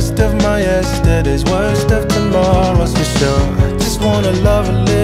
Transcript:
best of my yesterdays, worst of tomorrow's for sure. Just wanna love a little.